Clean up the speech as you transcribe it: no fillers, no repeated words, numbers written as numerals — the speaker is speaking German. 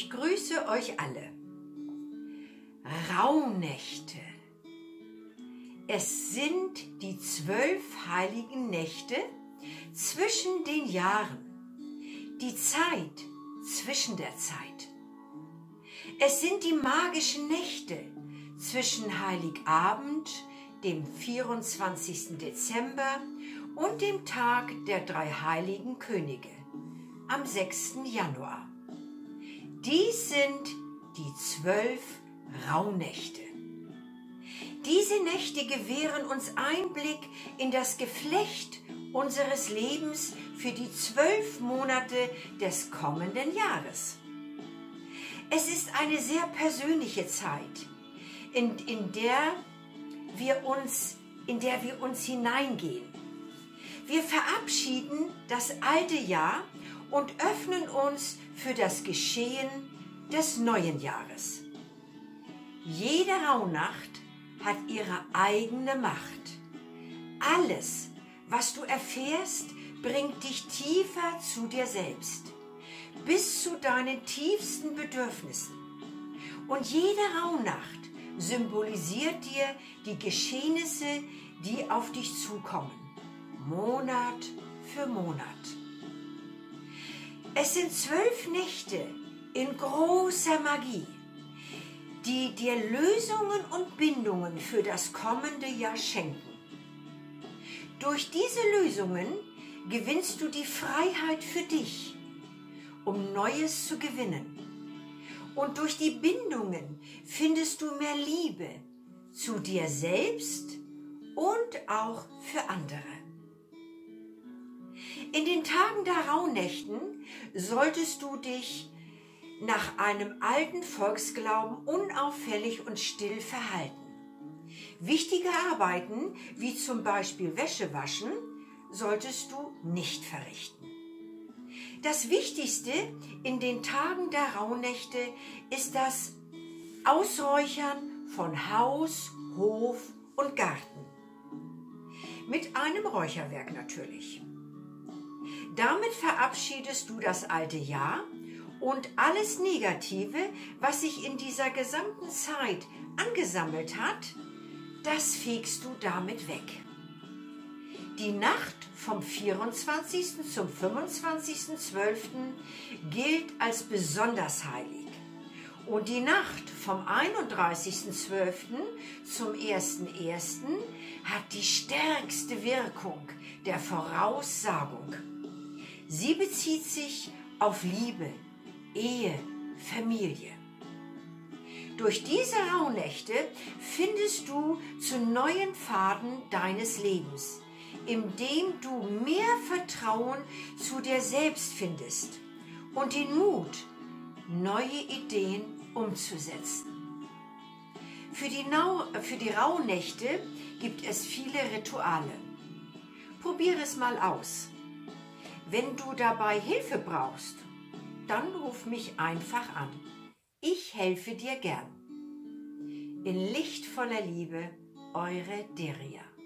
Ich grüße euch alle. Rauhnächte. Es sind die 12 heiligen Nächte zwischen den Jahren, die Zeit zwischen der Zeit. Es sind die magischen Nächte zwischen Heiligabend, dem 24. Dezember und dem Tag der drei heiligen Könige, am 6. Januar. Dies sind die 12 Rauhnächte. Diese Nächte gewähren uns Einblick in das Geflecht unseres Lebens für die 12 Monate des kommenden Jahres. Es ist eine sehr persönliche Zeit, in der wir uns hineingehen. Wir verabschieden das alte Jahr und öffnen uns für das Geschehen des neuen Jahres. Jede Rauhnacht hat ihre eigene Macht. Alles, was du erfährst, bringt dich tiefer zu dir selbst, bis zu deinen tiefsten Bedürfnissen. Und jede Rauhnacht symbolisiert dir die Geschehnisse, die auf dich zukommen, Monat für Monat. Es sind 12 Nächte in großer Magie, die dir Lösungen und Bindungen für das kommende Jahr schenken. Durch diese Lösungen gewinnst du die Freiheit für dich, um Neues zu gewinnen. Und durch die Bindungen findest du mehr Liebe zu dir selbst und auch für andere. In den Tagen der Rauhnächten solltest du dich nach einem alten Volksglauben unauffällig und still verhalten. Wichtige Arbeiten, wie zum Beispiel Wäsche waschen, solltest du nicht verrichten. Das Wichtigste in den Tagen der Rauhnächte ist das Ausräuchern von Haus, Hof und Garten. Mit einem Räucherwerk natürlich. Damit verabschiedest du das alte Jahr und alles Negative, was sich in dieser gesamten Zeit angesammelt hat, das fegst du damit weg. Die Nacht vom 24. zum 25.12. gilt als besonders heilig und die Nacht vom 31.12. zum 1.1. hat die stärkste Wirkung der Voraussagung. Sie bezieht sich auf Liebe, Ehe, Familie. Durch diese Rauhnächte findest du zu neuen Pfaden deines Lebens, indem du mehr Vertrauen zu dir selbst findest und den Mut, neue Ideen umzusetzen. Für die Rauhnächte gibt es viele Rituale. Probiere es mal aus. Wenn du dabei Hilfe brauchst, dann ruf mich einfach an. Ich helfe dir gern. In lichtvoller Liebe, eure Deria.